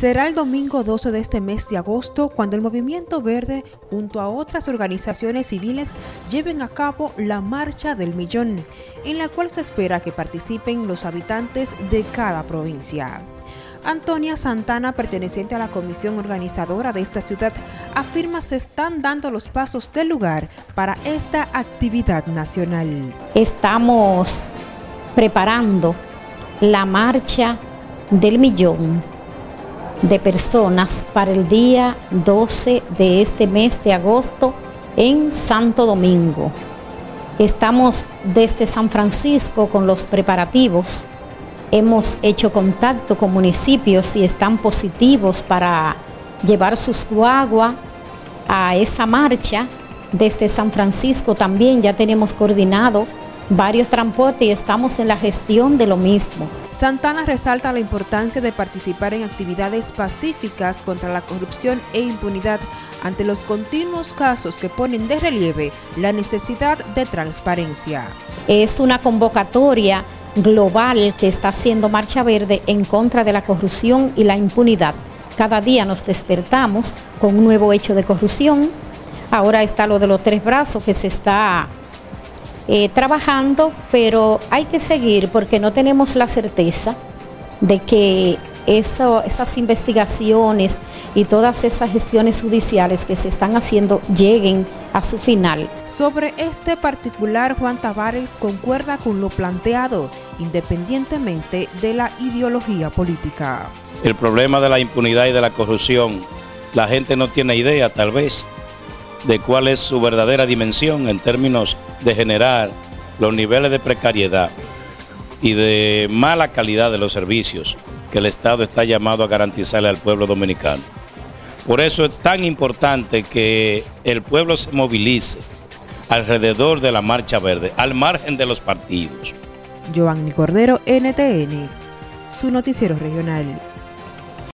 Será el domingo 12 de este mes de agosto cuando el Movimiento Verde, junto a otras organizaciones civiles, lleven a cabo la Marcha del Millón, en la cual se espera que participen los habitantes de cada provincia. Antonia Santana, perteneciente a la comisión organizadora de esta ciudad, afirma se están dando los pasos del lugar para esta actividad nacional. Estamos preparando la Marcha del Millón de personas para el día 12 de este mes de agosto en Santo Domingo. Estamos desde San Francisco con los preparativos. Hemos hecho contacto con municipios y están positivos para llevar sus guaguas a esa marcha. Desde San Francisco también ya tenemos coordinado varios transportes y estamos en la gestión de lo mismo. Santana resalta la importancia de participar en actividades pacíficas contra la corrupción e impunidad ante los continuos casos que ponen de relieve la necesidad de transparencia. Es una convocatoria global que está haciendo Marcha Verde en contra de la corrupción y la impunidad. Cada día nos despertamos con un nuevo hecho de corrupción. Ahora está lo de los tres brazos que se está trabajando, pero hay que seguir porque no tenemos la certeza de que esas investigaciones y todas esas gestiones judiciales que se están haciendo lleguen a su final. Sobre este particular, Juan Tavares concuerda con lo planteado, independientemente de la ideología política. El problema de la impunidad y de la corrupción, la gente no tiene idea, tal vez, de cuál es su verdadera dimensión en términos de generar los niveles de precariedad y de mala calidad de los servicios que el Estado está llamado a garantizarle al pueblo dominicano. Por eso es tan importante que el pueblo se movilice alrededor de la Marcha Verde, al margen de los partidos. Joaquín Cordero, NTN, su noticiero regional.